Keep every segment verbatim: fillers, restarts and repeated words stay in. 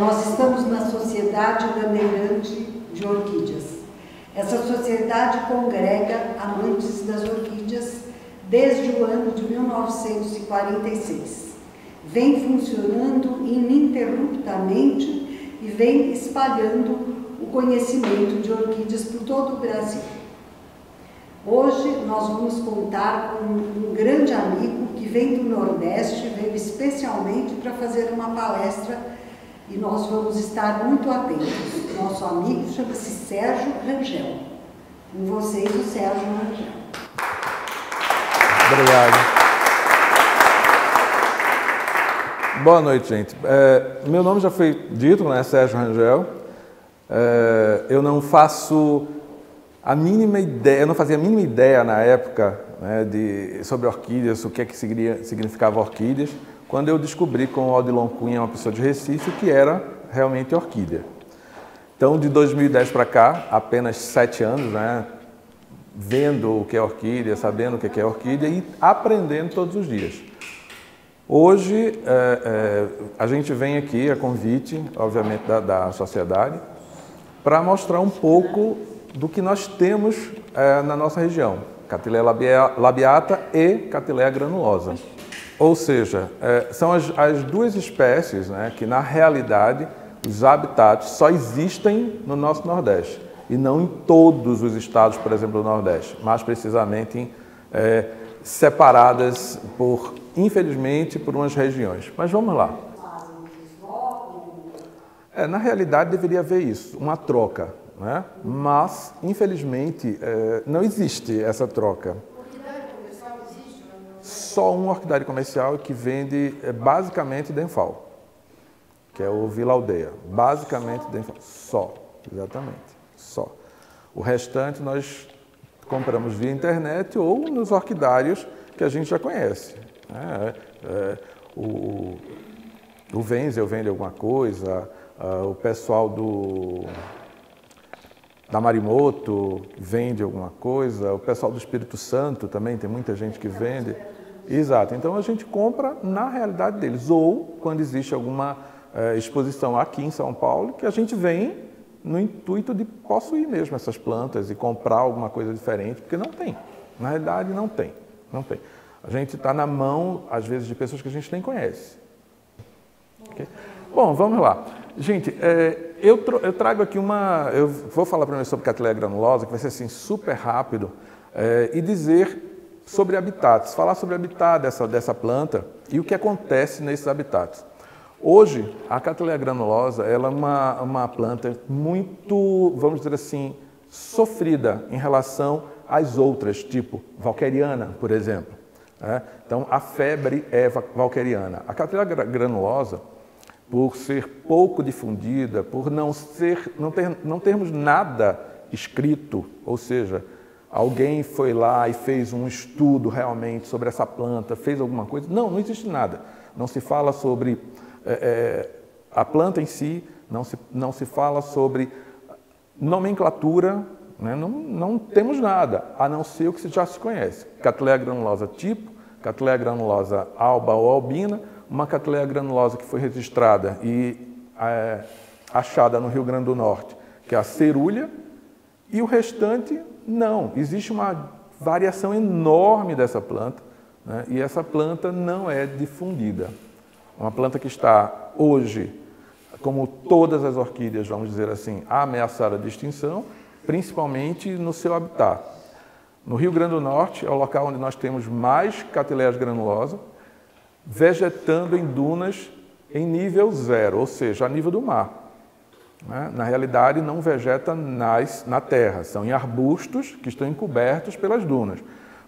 nós estamos na Sociedade Bandeirante de Orquídeas. Essa sociedade congrega amantes das orquídeas desde o ano de mil novecentos e quarenta e seis. Vem funcionando ininterruptamente e vem espalhando o conhecimento de orquídeas por todo o Brasil. Hoje nós vamos contar com um grande amigo que vem do Nordeste, veio especialmente para fazer uma palestra e nós vamos estar muito atentos. Nosso amigo chama-se Sérgio Rangel. Com vocês, o Sérgio Rangel. Obrigado. Boa noite, gente. É, meu nome já foi dito, né? Sérgio Rangel. É, eu não faço... A mínima ideia, eu não fazia a mínima ideia na época, né, de, sobre orquídeas, o que é que significava orquídeas, quando eu descobri com o Odilon Cunha, uma pessoa de Recife, que era realmente orquídea. Então, de dois mil e dez para cá, apenas sete anos, né, vendo o que é orquídea, sabendo o que é orquídea e aprendendo todos os dias. Hoje, é, é, a gente vem aqui, a convite, obviamente, da, da sociedade, para mostrar um pouco do que nós temos é, na nossa região, Cattleya labia, labiata e Cattleya granulosa. Ou seja, é, são as, as duas espécies, né, que, na realidade, os habitats só existem no nosso Nordeste e não em todos os estados, por exemplo, do Nordeste, mais precisamente em, é, separadas, por, infelizmente, por umas regiões. Mas vamos lá. É, na realidade, deveria haver isso, uma troca. Né? Mas, infelizmente, é, não existe essa troca. Orquidário comercial existe? Só um orquidário comercial que vende é, basicamente Denfal, que é o Vila Aldeia. Basicamente só? Denfal. Só, exatamente, só. O restante nós compramos via internet ou nos orquidários que a gente já conhece. Né? É, o, o Venzel vende alguma coisa, a, o pessoal do... da Marimoto vende alguma coisa, o pessoal do Espírito Santo também tem muita gente que vende. Exato, então a gente compra na realidade deles, ou quando existe alguma eh, exposição aqui em São Paulo, que a gente vem no intuito de possuir mesmo essas plantas e comprar alguma coisa diferente, porque não tem, na realidade não tem, não tem. A gente está na mão, às vezes, de pessoas que a gente nem conhece. Okay? Bom, vamos lá. Gente, eh, Eu, eu trago aqui uma... Eu vou falar primeiro sobre Cattleya granulosa, que vai ser assim super rápido, é, e dizer sobre habitats, falar sobre habitat dessa, dessa planta e o que acontece nesses habitats. Hoje, a Cattleya granulosa ela é uma, uma planta muito, vamos dizer assim, sofrida em relação às outras, tipo walkeriana, por exemplo. É? Então, a febre é walkeriana. A Cattleya granulosa, por ser pouco difundida, por não, ser, não, ter, não termos nada escrito, ou seja, alguém foi lá e fez um estudo realmente sobre essa planta, fez alguma coisa, não, não existe nada. Não se fala sobre é, é, a planta em si, não se, não se fala sobre nomenclatura, né? Não, não temos nada, a não ser o que já se conhece. Cattleya granulosa tipo, Cattleya granulosa alba ou albina, uma Cattleya granulosa que foi registrada e é, achada no Rio Grande do Norte, que é a cerúlia, e o restante, não. Existe uma variação enorme dessa planta, né, e essa planta não é difundida. Uma planta que está hoje, como todas as orquídeas, vamos dizer assim, ameaçada de extinção, principalmente no seu habitat. No Rio Grande do Norte é o local onde nós temos mais Cattleyas granulosa, vegetando em dunas em nível zero, ou seja, a nível do mar. Na realidade, não vegeta nas, na terra, são em arbustos que estão encobertos pelas dunas.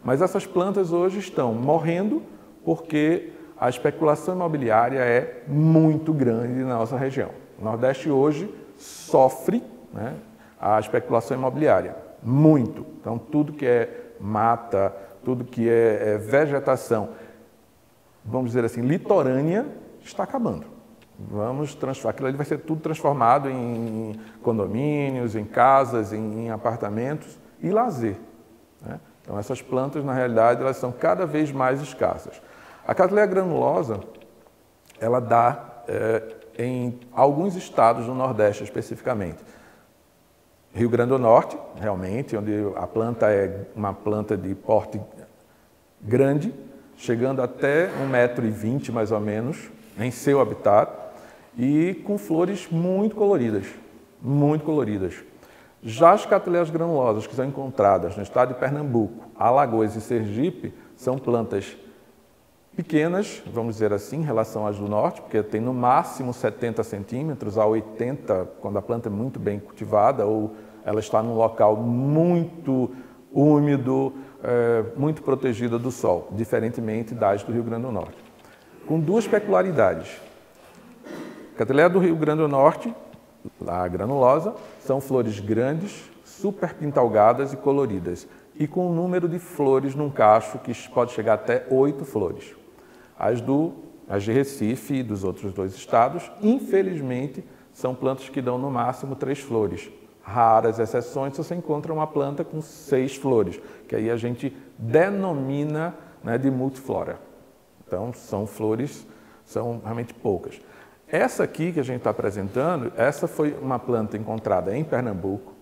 Mas essas plantas hoje estão morrendo porque a especulação imobiliária é muito grande na nossa região. O Nordeste hoje sofre, né, a especulação imobiliária, muito. Então, tudo que é mata, tudo que é, é vegetação, vamos dizer assim, litorânea, está acabando. Vamos transformar, aquilo ali vai ser tudo transformado em condomínios, em casas, em, em apartamentos e lazer, né? Então, essas plantas, na realidade, elas são cada vez mais escassas. A Cattleya granulosa, ela dá é, em alguns estados do Nordeste especificamente. Rio Grande do Norte, realmente, onde a planta é uma planta de porte grande, chegando até um metro e vinte mais ou menos, em seu habitat, e com flores muito coloridas, muito coloridas. Já as Cattleyas granulosas que são encontradas no estado de Pernambuco, Alagoas e Sergipe, são plantas pequenas, vamos dizer assim, em relação às do norte, porque tem no máximo setenta centímetros a oitenta, quando a planta é muito bem cultivada ou ela está num local muito úmido, é, muito protegida do sol, diferentemente das do Rio Grande do Norte. Com duas peculiaridades. Cattleya do Rio Grande do Norte, a granulosa, são flores grandes, super pintalgadas e coloridas, e com um número de flores num cacho que pode chegar até oito flores. As, do, as de Recife e dos outros dois estados, infelizmente, são plantas que dão no máximo três flores. Raras exceções, você encontra uma planta com seis flores, que aí a gente denomina, né, de multiflora. Então, são flores, são realmente poucas. Essa aqui que a gente está apresentando, essa foi uma planta encontrada em Pernambuco.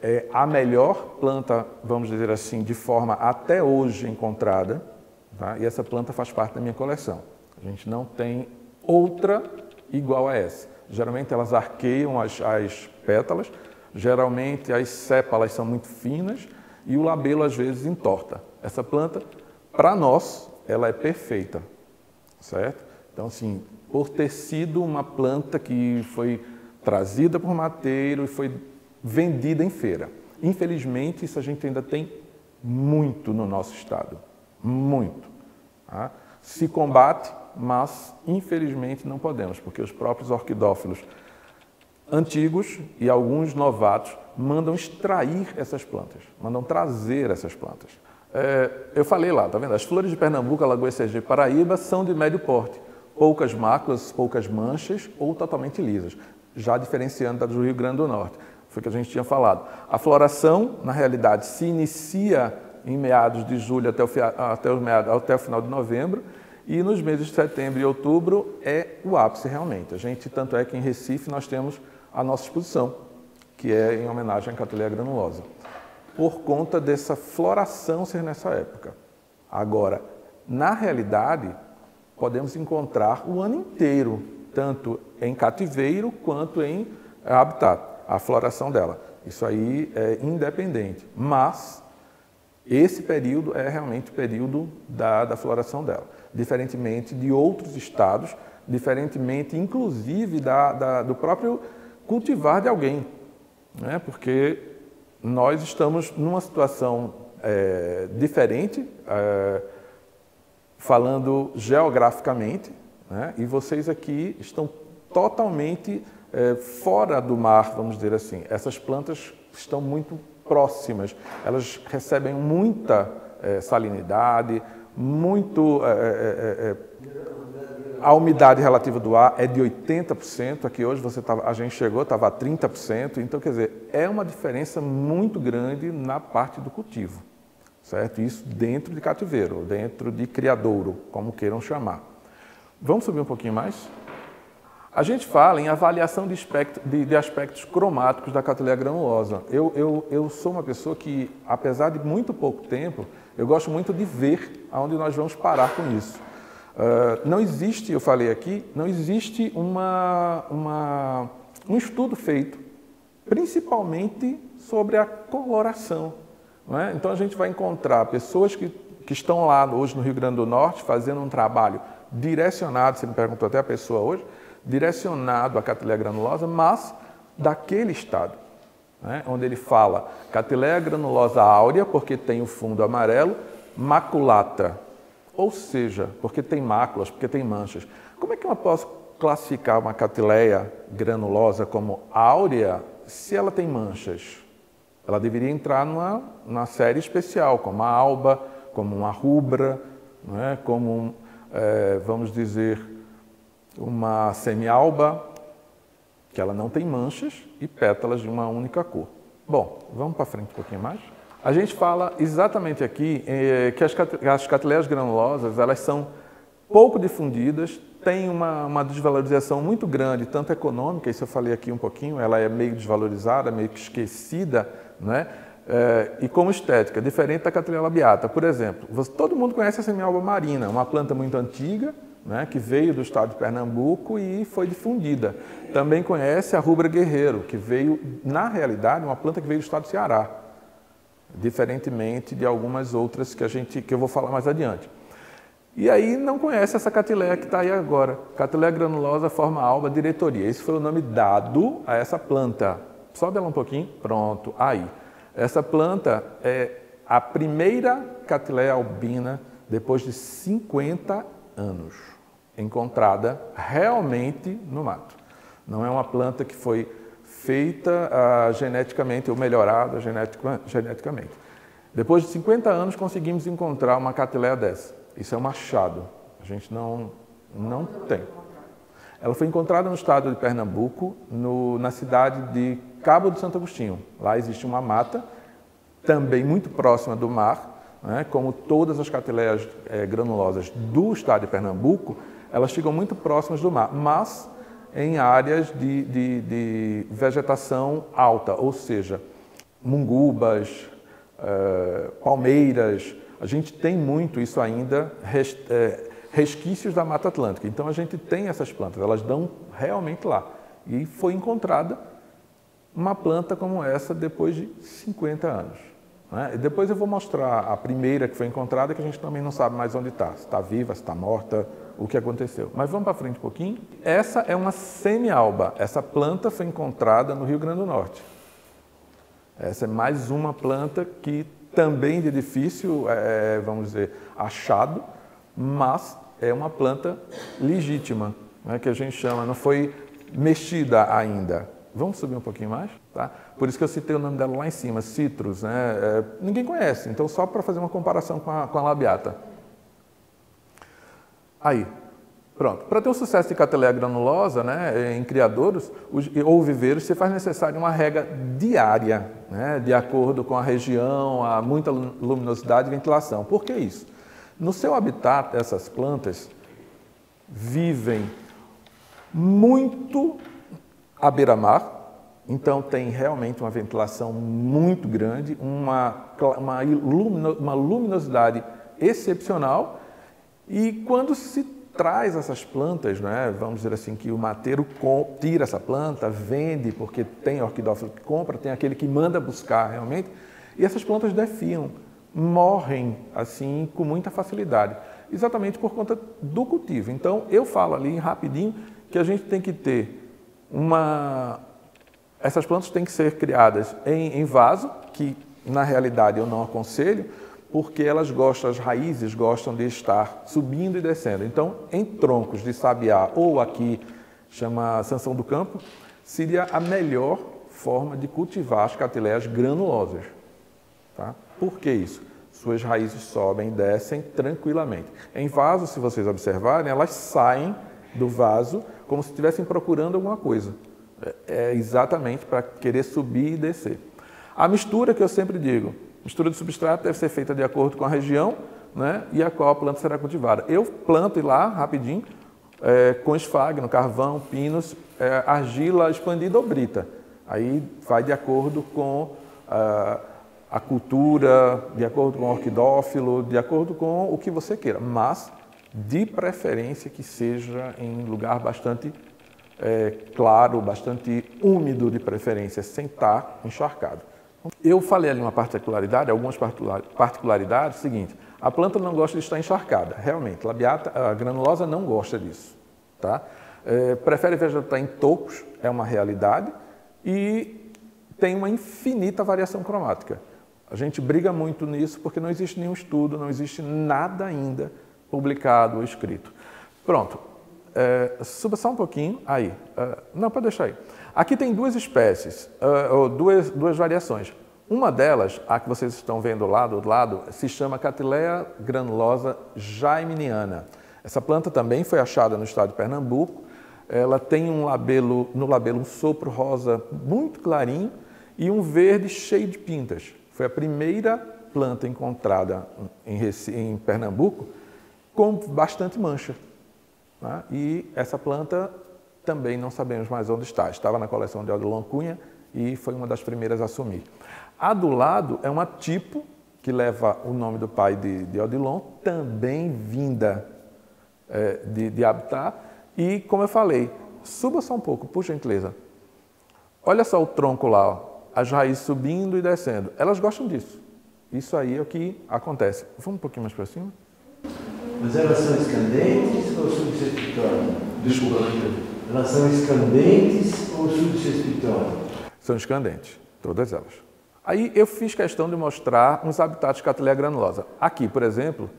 É a melhor planta, vamos dizer assim, de forma até hoje encontrada, tá? E essa planta faz parte da minha coleção. A gente não tem outra igual a essa. Geralmente elas arqueiam as, as pétalas, geralmente as sépalas são muito finas e o labelo às vezes entorta. Essa planta, para nós, ela é perfeita, certo? Então, assim, por ter sido uma planta que foi trazida por mateiro e foi vendida em feira. Infelizmente, isso a gente ainda tem muito no nosso estado, muito. Tá? Se combate, mas infelizmente não podemos, porque os próprios orquidófilos antigos e alguns novatos mandam extrair essas plantas, mandam trazer essas plantas. É, eu falei lá, tá vendo? As flores de Pernambuco, Alagoas, Sergipe e Paraíba são de médio porte, poucas máculas, poucas manchas ou totalmente lisas, já diferenciando da do Rio Grande do Norte. Foi o que a gente tinha falado. A floração, na realidade, se inicia em meados de julho até o, até o, meado, até o final de novembro e nos meses de setembro e outubro é o ápice realmente. A gente, tanto é que em Recife nós temos a nossa exposição, que é em homenagem à Cattleya granulosa, por conta dessa floração ser nessa época. Agora, na realidade, podemos encontrar o ano inteiro, tanto em cativeiro quanto em habitat. A floração dela. Isso aí é independente, mas esse período é realmente o período da, da floração dela, diferentemente de outros estados, diferentemente, inclusive, da, da, do próprio cultivar de alguém, né? Porque nós estamos numa situação é, diferente, é, falando geograficamente, né? E vocês aqui estão totalmente É, fora do mar, vamos dizer assim. Essas plantas estão muito próximas, elas recebem muita é, salinidade, muito... É, é, é, a umidade relativa do ar é de oitenta por cento, aqui hoje você tava, a gente chegou, estava a trinta por cento, então, quer dizer, é uma diferença muito grande na parte do cultivo, certo? Isso dentro de cativeiro, dentro de criadouro, como queiram chamar. Vamos subir um pouquinho mais? A gente fala em avaliação de, aspecto, de, de aspectos cromáticos da Cattleya granulosa. Eu, eu, eu sou uma pessoa que, apesar de muito pouco tempo, eu gosto muito de ver aonde nós vamos parar com isso. Uh, não existe, eu falei aqui, não existe uma, uma, um estudo feito, principalmente sobre a coloração. Não é? Então, a gente vai encontrar pessoas que, que estão lá hoje no Rio Grande do Norte fazendo um trabalho direcionado, você me perguntou até a pessoa hoje, direcionado à Cattleya granulosa, mas daquele estado, né? Onde ele fala Cattleya granulosa áurea, porque tem o fundo amarelo, maculata, ou seja, porque tem máculas, porque tem manchas. Como é que eu posso classificar uma Cattleya granulosa como áurea se ela tem manchas? Ela deveria entrar numa, numa série especial, como a alba, como uma rubra, né? Como, um, é, vamos dizer... uma semialba, que ela não tem manchas e pétalas de uma única cor. Bom, vamos para frente um pouquinho mais. A gente fala exatamente aqui eh, que as, as Cattleyas granulosas, elas são pouco difundidas, tem uma, uma desvalorização muito grande, tanto econômica, isso eu falei aqui um pouquinho, ela é meio desvalorizada, meio que esquecida, né? É, e como estética, diferente da Cattleya labiata. Por exemplo, você, todo mundo conhece a semialba marina, uma planta muito antiga, né, que veio do estado de Pernambuco e foi difundida. Também conhece a rubra guerreiro, que veio, na realidade, uma planta que veio do estado do Ceará, diferentemente de algumas outras que, a gente, que eu vou falar mais adiante. E aí não conhece essa Cattleya que está aí agora, Cattleya granulosa forma alba diretoria. Esse foi o nome dado a essa planta. Sobe ela um pouquinho, pronto, aí. Essa planta é a primeira Cattleya albina depois de cinquenta anos, encontrada realmente no mato. Não é uma planta que foi feita ah, geneticamente ou melhorada genetica, geneticamente. Depois de cinquenta anos conseguimos encontrar uma Cattleya dessa. Isso é um achado, a gente não, não tem. Ela foi encontrada no estado de Pernambuco, no, na cidade de Cabo de Santo Agostinho. Lá existe uma mata, também muito próxima do mar, né? Como todas as Cattleyas é, granulosas do estado de Pernambuco, elas ficam muito próximas do mar, mas em áreas de, de, de vegetação alta, ou seja, mungubas, é, palmeiras. A gente tem muito isso ainda, res, é, resquícios da Mata Atlântica. Então, a gente tem essas plantas, elas dão realmente lá. E foi encontrada uma planta como essa depois de cinquenta anos. Né? E depois eu vou mostrar a primeira que foi encontrada, que a gente também não sabe mais onde está. Se está viva, se está morta, o que aconteceu. Mas vamos para frente um pouquinho. Essa é uma semialba. Essa planta foi encontrada no Rio Grande do Norte. Essa é mais uma planta que também de difícil, é, vamos dizer, achado, mas é uma planta legítima, né, que a gente chama, não foi mexida ainda. Vamos subir um pouquinho mais? Tá? Por isso que eu citei o nome dela lá em cima, Citrus, né? É, ninguém conhece, então só para fazer uma comparação com a, com a labiata. Aí, pronto. Para ter o sucesso de Cattleya granulosa, né, em criadouros ou viveiros, se faz necessário uma rega diária, né, de acordo com a região, a muita luminosidade e ventilação. Por que isso? No seu habitat, essas plantas vivem muito à beira-mar, então tem realmente uma ventilação muito grande, uma, uma, lumino, uma luminosidade excepcional, e quando se traz essas plantas, né? Vamos dizer assim, que o mateiro tira essa planta, vende, porque tem orquidófilo que compra, tem aquele que manda buscar realmente, e essas plantas definham, morrem assim com muita facilidade, exatamente por conta do cultivo. Então, eu falo ali rapidinho que a gente tem que ter uma... Essas plantas têm que ser criadas em, em vaso, que na realidade eu não aconselho, porque elas gostam, as raízes gostam de estar subindo e descendo. Então, em troncos de sabiá ou aqui, chama Sansão do Campo, seria a melhor forma de cultivar as Cattleyas granulosas. Tá? Por que isso? Suas raízes sobem e descem tranquilamente. Em vaso, se vocês observarem, elas saem do vaso como se estivessem procurando alguma coisa. É exatamente para querer subir e descer. A mistura que eu sempre digo, mistura de substrato deve ser feita de acordo com a região, né, e a qual a planta será cultivada. Eu planto lá, rapidinho, é, com esfagno, carvão, pinos, é, argila expandida ou brita. Aí vai de acordo com ah, a cultura, de acordo com o orquidófilo, de acordo com o que você queira. Mas, de preferência, que seja em lugar bastante é, claro, bastante úmido de preferência, sem estar encharcado. Eu falei ali uma particularidade, algumas particularidades, seguinte, a planta não gosta de estar encharcada, realmente, labiata, a granulosa não gosta disso, tá? É, prefere vegetar em topos, é uma realidade, e tem uma infinita variação cromática. A gente briga muito nisso porque não existe nenhum estudo, não existe nada ainda publicado ou escrito. Pronto, é, suba só um pouquinho, aí, é, não, pode deixar aí. Aqui tem duas espécies, ou duas, duas variações. Uma delas, a que vocês estão vendo lá do lado, se chama Cattleya granulosa jaiminiana. Essa planta também foi achada no estado de Pernambuco. Ela tem um labelo, no labelo um sopro rosa muito clarinho e um verde cheio de pintas. Foi a primeira planta encontrada em, Recife, em Pernambuco com bastante mancha. Né? E essa planta também não sabemos mais onde está. Estava na coleção de Odilon Cunha e foi uma das primeiras a assumir. A do lado é uma tipo que leva o nome do pai de, de Odilon, também vinda é, de, de habitat. E, como eu falei, suba só um pouco, por gentileza. Olha só o tronco lá, ó, as raízes subindo e descendo. Elas gostam disso. Isso aí é o que acontece. Vamos um pouquinho mais para cima. Mas elas são escandentes ou subservitórias? Desculpa. Elas são escandentes ou subservitórias? São escandentes, todas elas. Aí eu fiz questão de mostrar uns habitats de Cattleya granulosa. Aqui, por exemplo,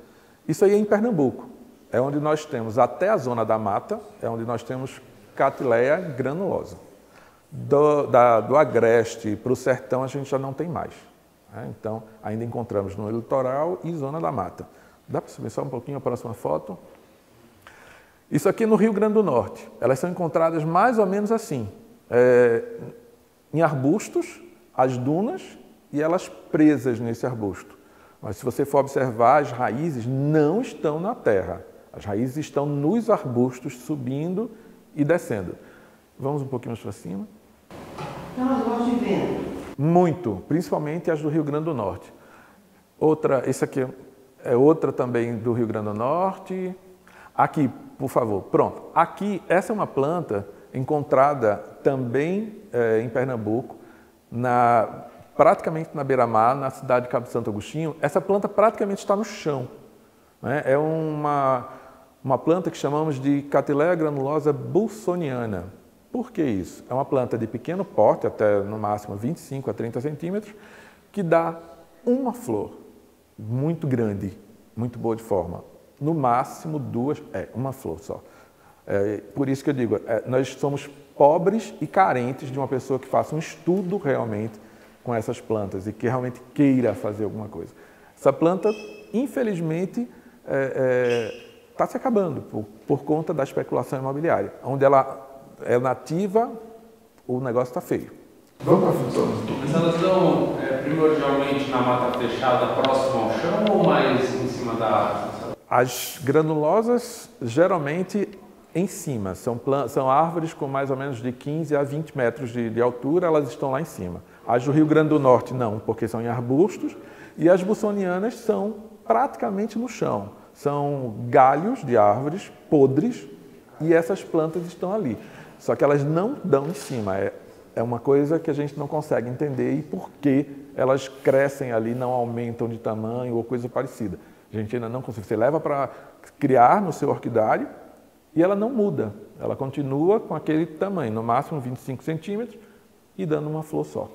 isso aí é em Pernambuco. É onde nós temos, até a zona da mata, é onde nós temos Cattleya granulosa. Do, da, do agreste para o sertão a gente já não tem mais. Né? Então, ainda encontramos no litoral e zona da mata. Dá para subir só um pouquinho a próxima foto? Isso aqui no Rio Grande do Norte. Elas são encontradas mais ou menos assim, é, em arbustos, as dunas e elas presas nesse arbusto. Mas se você for observar, as raízes não estão na terra. As raízes estão nos arbustos, subindo e descendo. Vamos um pouquinho mais para cima. Então, elas gostam de vento? Muito, principalmente as do Rio Grande do Norte. Outra, esse aqui é outra também do Rio Grande do Norte. Aqui, por favor, pronto. Aqui, essa é uma planta encontrada também é, em Pernambuco, na, praticamente na beira-mar, na cidade de Cabo de Santo Agostinho. Essa planta praticamente está no chão. Né? É uma, uma planta que chamamos de Cattleya granulosa bulsoniana. Por que isso? É uma planta de pequeno porte, até no máximo vinte e cinco a trinta centímetros, que dá uma flor muito grande, muito boa de forma. No máximo duas, é, uma flor só. É, por isso que eu digo, é, nós somos pobres e carentes de uma pessoa que faça um estudo realmente com essas plantas e que realmente queira fazer alguma coisa. Essa planta, infelizmente, é, é, está se acabando por, por conta da especulação imobiliária, onde ela é nativa, o negócio está feio. Vamos para a função. Mas elas estão é, primordialmente na mata fechada, próxima ao chão ou mais em cima da árvore? As granulosas, geralmente, em cima. São, são árvores com mais ou menos de quinze a vinte metros de, de altura, elas estão lá em cima. As do Rio Grande do Norte, não, porque são em arbustos. E as bulsonianas são praticamente no chão. São galhos de árvores podres e essas plantas estão ali. Só que elas não dão em cima, é, é uma coisa que a gente não consegue entender e por que elas crescem ali, não aumentam de tamanho ou coisa parecida. A gente ainda não consegue, você leva para criar no seu orquidário e ela não muda, ela continua com aquele tamanho, no máximo vinte e cinco centímetros e dando uma flor só,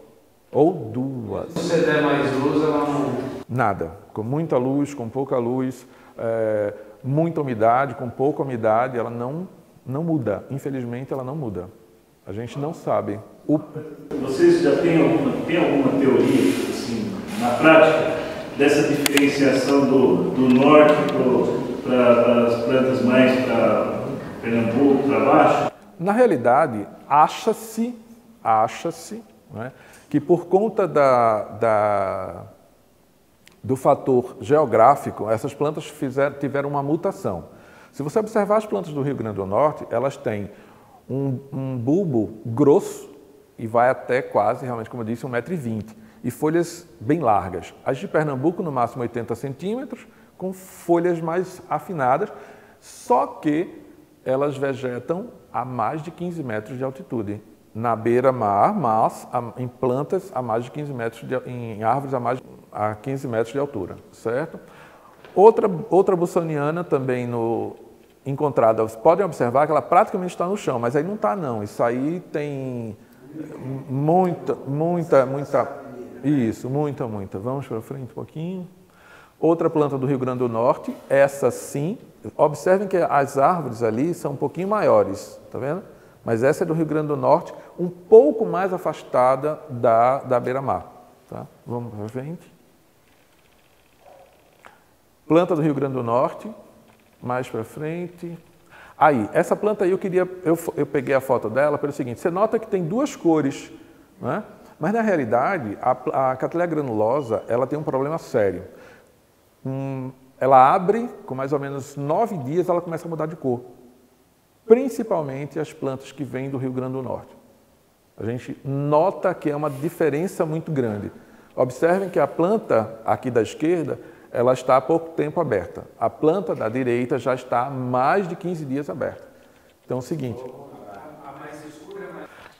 ou duas. Se você der mais luz, ela não muda? Nada, com muita luz, com pouca luz, é, muita umidade, com pouca umidade, ela não Não muda, infelizmente ela não muda. A gente não sabe. O... Vocês já têm alguma, tem alguma teoria, assim, na prática, dessa diferenciação do, do norte para as plantas mais para Pernambuco, para baixo? Na realidade, acha-se, acha-se, né, que por conta da, da, do fator geográfico, essas plantas fizeram, tiveram uma mutação. Se você observar as plantas do Rio Grande do Norte, elas têm um, um bulbo grosso e vai até quase, realmente, como eu disse, um metro e vinte. E folhas bem largas. As de Pernambuco, no máximo oitenta centímetros, com folhas mais afinadas, só que elas vegetam a mais de quinze metros de altitude. Na beira-mar, mas em plantas a mais de quinze metros, de, em árvores a mais de a quinze metros de altura, certo? Outra, outra bulsoniana também no, encontrada, vocês podem observar que ela praticamente está no chão, mas aí não está não, isso aí tem muita, muita, muita, isso, muita, muita, vamos para frente um pouquinho. Outra planta do Rio Grande do Norte, essa sim, observem que as árvores ali são um pouquinho maiores, tá vendo? Mas essa é do Rio Grande do Norte, um pouco mais afastada da, da beira-mar, tá? Vamos para frente. Planta do Rio Grande do Norte, mais para frente. Aí, essa planta aí eu queria, eu, eu peguei a foto dela pelo seguinte, você nota que tem duas cores, né? Mas na realidade, a, a Cattleya granulosa, ela tem um problema sério. Hum, ela abre, com mais ou menos nove dias, ela começa a mudar de cor. principalmente as plantas que vêm do Rio Grande do Norte. A gente nota que é uma diferença muito grande. Observem que a planta aqui da esquerda, ela está há pouco tempo aberta. A planta da direita já está há mais de quinze dias aberta. Então é o seguinte.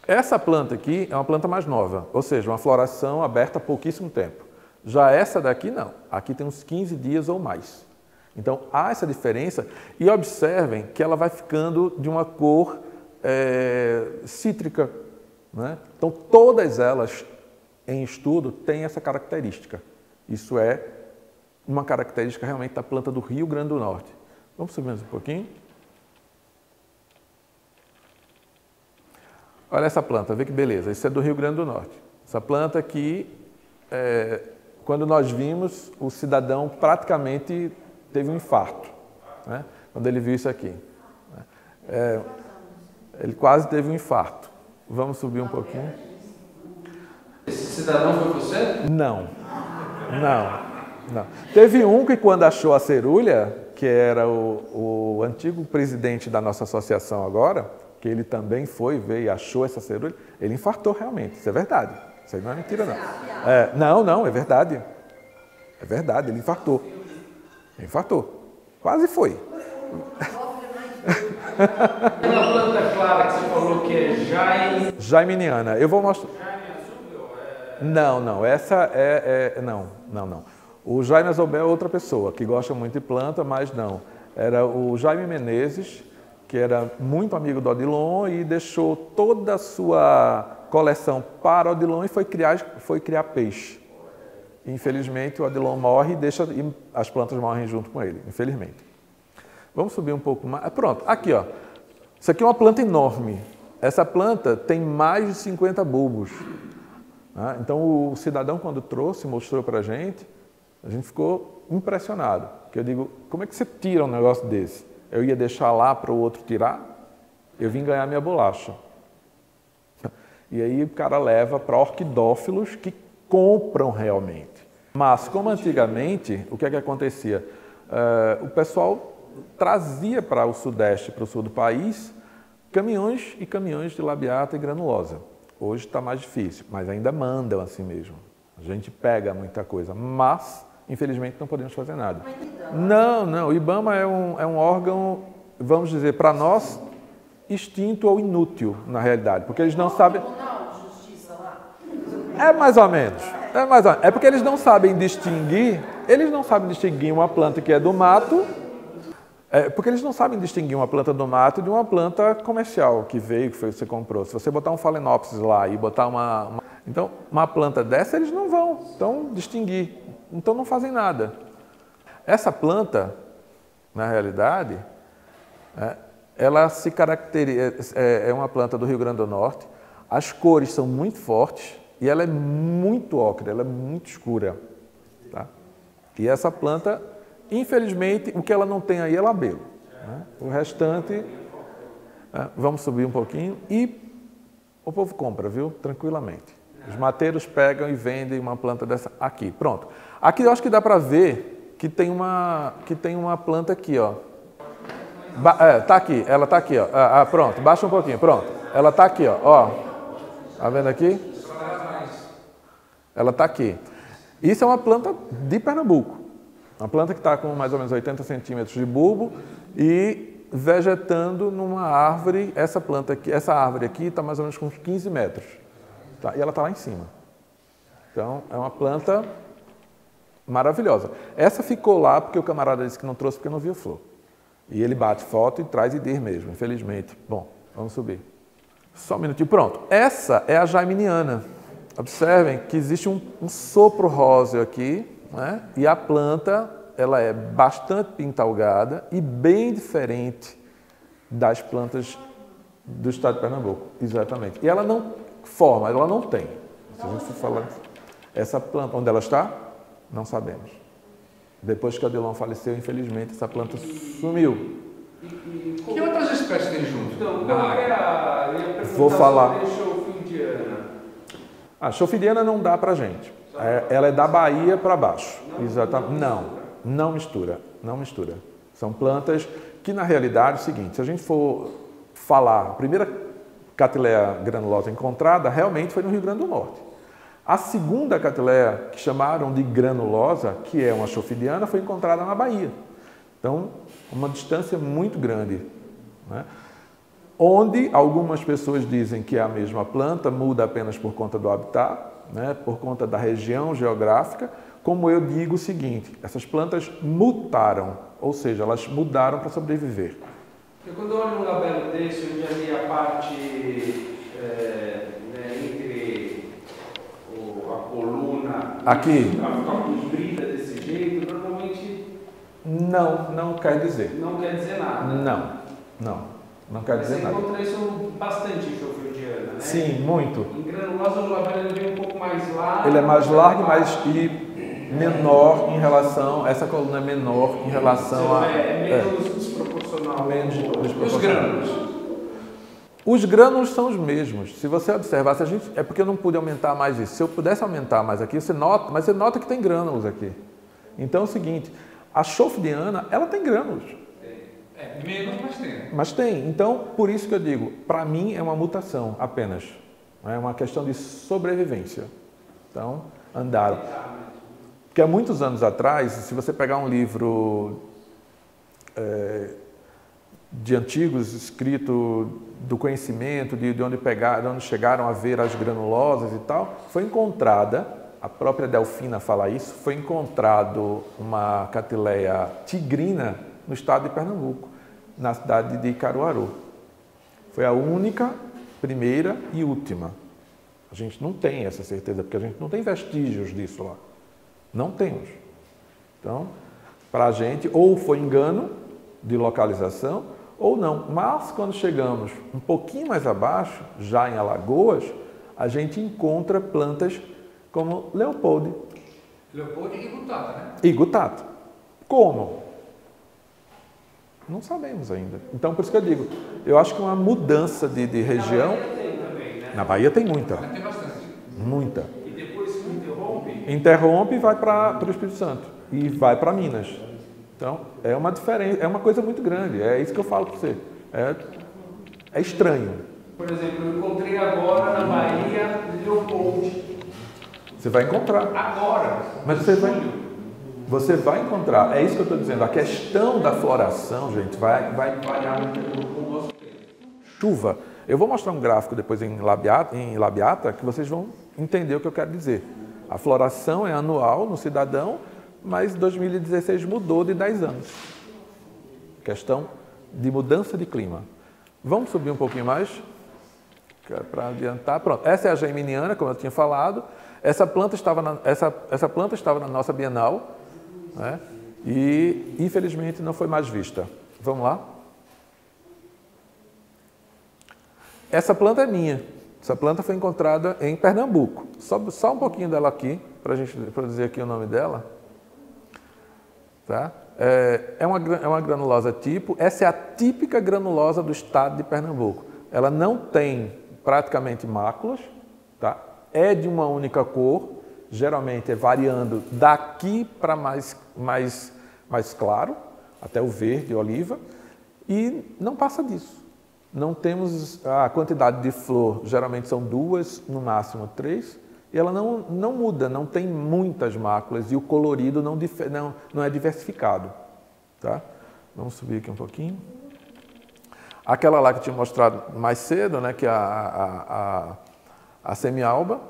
Essa planta aqui é uma planta mais nova, ou seja, uma floração aberta há pouquíssimo tempo. Já essa daqui não, aqui tem uns quinze dias ou mais. Então há essa diferença e observem que ela vai ficando de uma cor é, cítrica, né? Então todas elas em estudo têm essa característica. Isso é uma característica realmente da planta do Rio Grande do Norte. Vamos subir mais um pouquinho. Olha essa planta, vê que beleza, isso é do Rio Grande do Norte. Essa planta aqui, é, quando nós vimos, o cidadão praticamente teve um infarto, né? Quando ele viu isso aqui. É, ele quase teve um infarto. Vamos subir um pouquinho. Esse cidadão foi você? Não, não, não. Teve um que quando achou a cerúlia, que era o, o antigo presidente da nossa associação agora, que ele também foi, veio e achou essa cerúlia, ele infartou realmente, isso é verdade. Isso aí não é mentira, não. É, não, não, é verdade. É verdade, ele infartou. Ele infartou. Quase foi. Aquela planta clara que você falou que é jaiminiana. Jaiminiana, eu vou mostrar. Não, não, essa é, é... Não, não, não. O Jaime Zobel é outra pessoa, que gosta muito de planta, mas não. Era o Jaime Menezes, que era muito amigo do Odilon e deixou toda a sua coleção para o Odilon e foi criar, foi criar peixe. Infelizmente, o Odilon morre e deixa, e as plantas morrem junto com ele, infelizmente. Vamos subir um pouco mais. Pronto, aqui, ó. Isso aqui é uma planta enorme. Essa planta tem mais de cinquenta bulbos. Né? Então, o cidadão, quando trouxe, mostrou para a gente, a gente ficou impressionado. Porque eu digo, como é que você tira um negócio desse? Eu ia deixar lá para o outro tirar, eu vim ganhar minha bolacha. E aí o cara leva para orquidófilos que compram realmente. Mas, como antigamente, o que é que acontecia? Uh, o pessoal trazia para o sudeste, para o sul do país, caminhões e caminhões de labiata e granulosa. Hoje está mais difícil, mas ainda mandam assim mesmo. A gente pega muita coisa, mas... infelizmente, não podemos fazer nada. Não, não. O IBAMA é um, é um órgão, vamos dizer, para nós, extinto ou inútil, na realidade. Porque eles não sabem... É mais ou menos. É mais ou menos. É porque eles não sabem distinguir, eles não sabem distinguir uma planta que é do mato, é porque eles não sabem distinguir uma planta do mato de uma planta comercial que veio, que foi que você comprou. Se você botar um Phalaenopsis lá e botar uma... uma... Então, uma planta dessa, eles não vão então, distinguir. Então, não fazem nada. Essa planta, na realidade, é, ela se caracteriza, é, é uma planta do Rio Grande do Norte, as cores são muito fortes e ela é muito ocre, ela é muito escura. Tá? E essa planta, infelizmente, o que ela não tem aí é labelo. Né? O restante... É, vamos subir um pouquinho e o povo compra, viu? Tranquilamente. Os mateiros pegam e vendem uma planta dessa aqui. Pronto. Aqui eu acho que dá para ver que tem uma, que tem uma planta aqui, ó. Ba é, tá aqui, ela tá aqui, ó. Ah, ah, pronto, baixa um pouquinho, pronto. Ela tá aqui, ó. ó. Tá vendo aqui? Ela tá aqui. Isso é uma planta de Pernambuco. Uma planta que está com mais ou menos oitenta centímetros de bulbo e vegetando numa árvore. Essa planta aqui, essa árvore aqui está mais ou menos com uns quinze metros. Tá, e ela está lá em cima. Então, é uma planta maravilhosa. Essa ficou lá porque o camarada disse que não trouxe porque não viu flor. E ele bate foto e traz e diz mesmo, infelizmente. Bom, vamos subir. Só um minutinho. Pronto. Essa é a jaiminiana. Observem que existe um, um sopro róseo aqui, né? E a planta, ela é bastante pintalgada e bem diferente das plantas do estado de Pernambuco. Exatamente. E ela não... forma, ela não tem. Se a gente for falar, essa planta, onde ela está? Não sabemos. Depois que o Odilon faleceu, infelizmente, essa planta sumiu. E, e, que outras espécies tem junto? Então, qual é a... Vou falar. Chofidiana. A chofidiana não dá pra gente. É, ela é da Bahia para baixo. Não, exatamente. Não, não mistura. Não mistura. São plantas que, na realidade, é o seguinte, se a gente for falar, a primeira Cattleya granulosa encontrada realmente foi no Rio Grande do Norte. A segunda Cattleya, que chamaram de granulosa, que é uma chofidiana, foi encontrada na Bahia. Então, uma distância muito grande, né? Onde algumas pessoas dizem que é a mesma planta, muda apenas por conta do habitat, né? Por conta da região geográfica. Como eu digo o seguinte, essas plantas mutaram, ou seja, elas mudaram para sobreviver. Eu, quando olho um labelo desse, eu já vi a parte é, né, entre o, a coluna aqui, a cobrida desse jeito, normalmente... Não, não quer dizer. Não quer dizer nada. Não, não, não quer Mas dizer nada. Você encontra isso bastante em chofidiana, né? Sim, muito. Em granulosa, o labelo vem um pouco mais largo. Ele é mais largo, mais... E... menor em relação, essa coluna é menor em relação a... É menos desproporcional. Menos desproporcional. Os grânulos. Os grânulos são os mesmos. Se você observar, se a gente, é porque eu não pude aumentar mais isso. Se eu pudesse aumentar mais aqui, você nota, mas você nota que tem grânulos aqui. Então é o seguinte, a chofidiana, ela tem grânulos. É, é menos, mas tem. Mas tem. Então, por isso que eu digo, para mim é uma mutação apenas. É uma questão de sobrevivência. Então, andaram. Porque há muitos anos atrás, se você pegar um livro é, de antigos, escrito do conhecimento, de, de, onde pegar, de onde chegaram a ver as granulosas e tal, foi encontrada, a própria Delfina fala isso, foi encontrado uma Cattleya tigrina no estado de Pernambuco, na cidade de Caruaru. Foi a única, primeira e última. A gente não tem essa certeza, porque a gente não tem vestígios disso lá. Não temos. Então, para a gente, ou foi engano de localização, ou não. Mas, quando chegamos um pouquinho mais abaixo, já em Alagoas, a gente encontra plantas como Leopoldi. Leopoldi e Gutata, né? E Gutata. Como? Não sabemos ainda. Então, por isso que eu digo, eu acho que uma mudança de, de região... Na Bahia tem também, né? Na Bahia tem muita. Tem bastante. Muita. Interrompe e vai para o Espírito Santo e vai para Minas. Então, é uma diferença, é uma coisa muito grande, é isso que eu falo para você. É, é estranho. Por exemplo, eu encontrei agora na Bahia Leopoldi. Você vai encontrar. Agora. Mas você vai, você vai encontrar, é isso que eu estou dizendo. A questão da floração, gente, vai vai variar com o nosso tempo. Chuva. Eu vou mostrar um gráfico depois em labiata, em labiata que vocês vão entender o que eu quero dizer. A floração é anual no cidadão, mas dois mil e dezesseis mudou de dez anos. Questão de mudança de clima. Vamos subir um pouquinho mais? Para adiantar. Pronto. Essa é a jaiminiana, como eu tinha falado. Essa planta estava na, essa, essa planta estava na nossa Bienal, né? E, infelizmente, não foi mais vista. Vamos lá? Essa planta é minha. Essa planta foi encontrada em Pernambuco. Sobe só um pouquinho dela aqui, para a gente dizer aqui o nome dela. Tá? É, é, uma, é uma granulosa tipo. Essa é a típica granulosa do estado de Pernambuco. Ela não tem praticamente máculas, tá? É de uma única cor, geralmente é variando daqui para mais, mais, mais claro, até o verde, oliva, e não passa disso. Não temos a quantidade de flor, geralmente são duas, no máximo três, e ela não, não muda, não tem muitas máculas e o colorido não, não, não é diversificado. Tá? Vamos subir aqui um pouquinho. Aquela lá que eu tinha mostrado mais cedo, né, que é a, a, a, a semialba,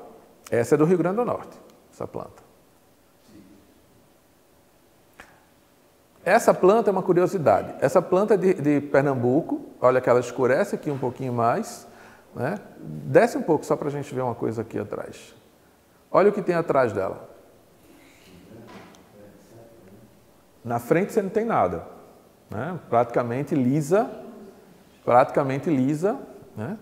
essa é do Rio Grande do Norte, essa planta. Essa planta é uma curiosidade. Essa planta é de, de Pernambuco, olha que ela escurece aqui um pouquinho mais, né? Desce um pouco só para a gente ver uma coisa aqui atrás. Olha o que tem atrás dela. Na frente você não tem nada, né? Praticamente lisa, praticamente lisa, né?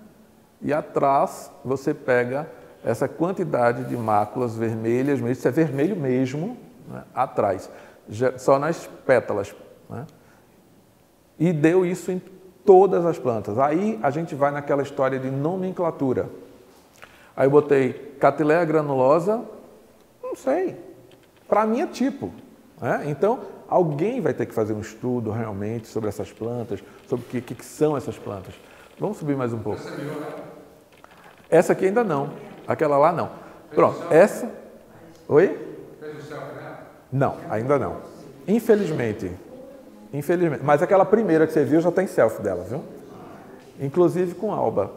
E atrás você pega essa quantidade de máculas vermelhas, isso é vermelho mesmo, né? Atrás. Só nas pétalas, né? E deu isso em todas as plantas. Aí a gente vai naquela história de nomenclatura. Aí eu botei Cattleya granulosa, não sei, para mim é tipo, né? Então alguém vai ter que fazer um estudo realmente sobre essas plantas, sobre o que, que são essas plantas. Vamos subir mais um pouco. Essa aqui ainda não. Aquela lá não. Pronto. Essa. Oi? Não, ainda não. Infelizmente. Infelizmente. Mas aquela primeira que você viu já tem selfie dela, viu? Inclusive com alba.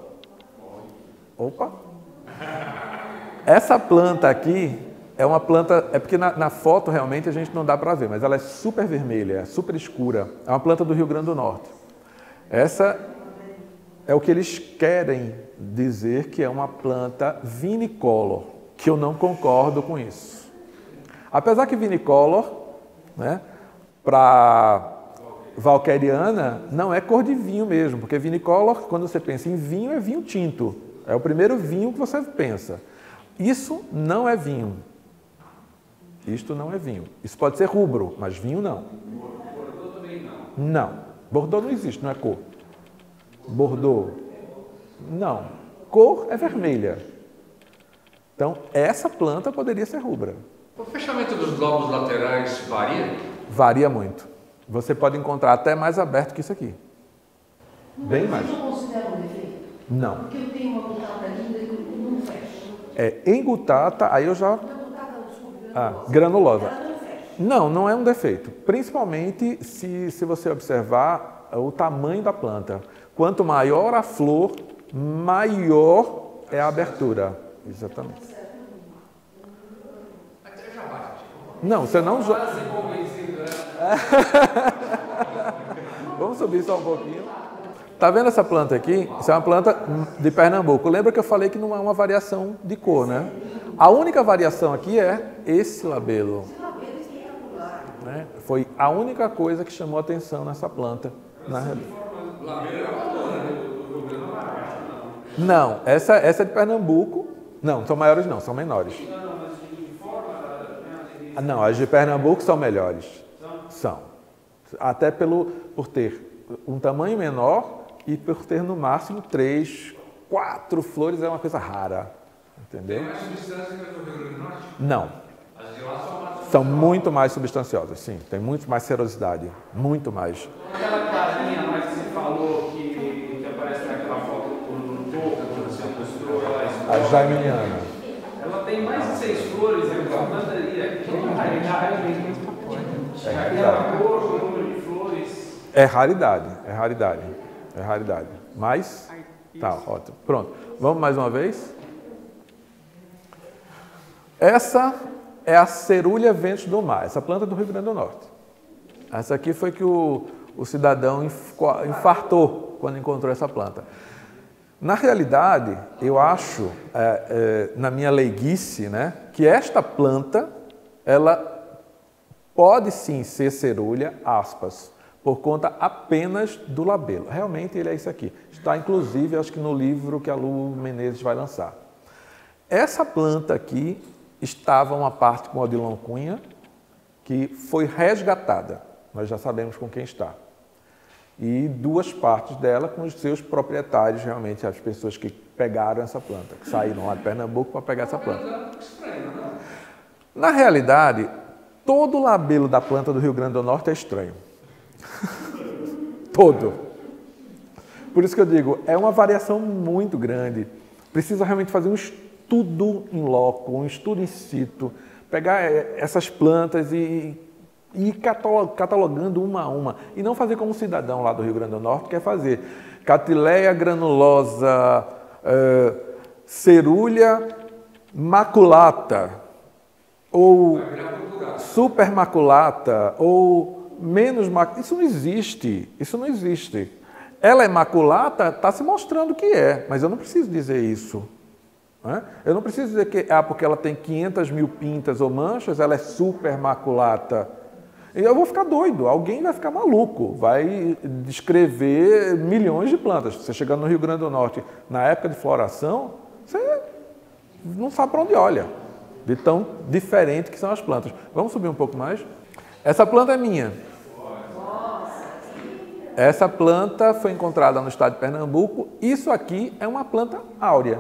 Opa! Essa planta aqui é uma planta... É porque na, na foto realmente a gente não dá para ver, mas ela é super vermelha, super escura. É uma planta do Rio Grande do Norte. Essa é o que eles querem dizer que é uma planta vinicolor, que eu não concordo com isso. Apesar que vinicolor, né, para walkeriana, não é cor de vinho mesmo, porque vinicolor, quando você pensa em vinho, é vinho tinto. É o primeiro vinho que você pensa. Isso não é vinho. Isto não é vinho. Isso pode ser rubro, mas vinho não. Bordeaux também não. Não. Bordeaux não existe, não é cor. Bordeaux. Não. Cor é vermelha. Então, essa planta poderia ser rubra. O fechamento dos lobos laterais varia? Varia muito. Você pode encontrar até mais aberto que isso aqui. Bem mais. Não considera um defeito? Não. Porque eu tenho uma gutata linda e não fecha. É, em gutata, aí eu já... Ah, granulosa. Não, não é um defeito. Principalmente se, se você observar o tamanho da planta. Quanto maior a flor, maior é a abertura. Exatamente. Não, você não... Vamos subir só um pouquinho. Tá vendo essa planta aqui? Essa é uma planta de Pernambuco. Lembra que eu falei que não é uma variação de cor, né? A única variação aqui é esse labelo. Esse labelo é espetacular. Né? Foi a única coisa que chamou a atenção nessa planta. Na realidade. Não, essa, essa é de Pernambuco. Não, são maiores não, são menores. Não, as de Pernambuco são melhores. São. Até pelo, por ter um tamanho menor e por ter no máximo três, quatro flores é uma coisa rara. Entendeu? Tem mais substância que a do Rio Grande do Norte? Não. As de lá são mais... São muito mais substanciosas, sim. Tem muito mais serosidade. Muito mais. Aquela carinha mais que você falou que, que aparece naquela foto no topo, quando você mostrou ela... A jaiminiana. Ela tem mais de seis flores, eu mandaria. É a cor, o número de flores... É raridade, é raridade. É raridade. Mas... Tá, ótimo. Pronto. Vamos mais uma vez? Essa é a cerúlia ventos do mar, essa planta do Rio Grande do Norte. Essa aqui foi que o, o cidadão infartou quando encontrou essa planta. Na realidade, eu acho, é, é, na minha leiguice, né, que esta planta, ela pode sim ser cerúlia, aspas, por conta apenas do labelo. Realmente ele é isso aqui. Está, inclusive, acho que no livro que a Lu Menezes vai lançar. Essa planta aqui... Estava uma parte com Odilon Cunha, que foi resgatada. Nós já sabemos com quem está. E duas partes dela com os seus proprietários, realmente, as pessoas que pegaram essa planta, que saíram lá de Pernambuco para pegar essa planta. Na realidade, todo o labelo da planta do Rio Grande do Norte é estranho. Todo. Por isso que eu digo, é uma variação muito grande. Precisa realmente fazer um estudo. Tudo em loco, um estudo in situ, pegar essas plantas e ir catalogando uma a uma. E não fazer como um cidadão lá do Rio Grande do Norte quer fazer. Cattleya granulosa uh, cerúlia maculata, ou super maculata, ou menos maculata. Isso não existe, isso não existe. Ela é maculata, está se mostrando que é, mas eu não preciso dizer isso. Eu não preciso dizer que, ah, porque ela tem quinhentas mil pintas ou manchas, ela é super maculata. Eu vou ficar doido, alguém vai ficar maluco, vai descrever milhões de plantas. Você chegando no Rio Grande do Norte, na época de floração, você não sabe para onde olha, de tão diferente que são as plantas. Vamos subir um pouco mais? Essa planta é minha. Essa planta foi encontrada no estado de Pernambuco. Isso aqui é uma planta áurea.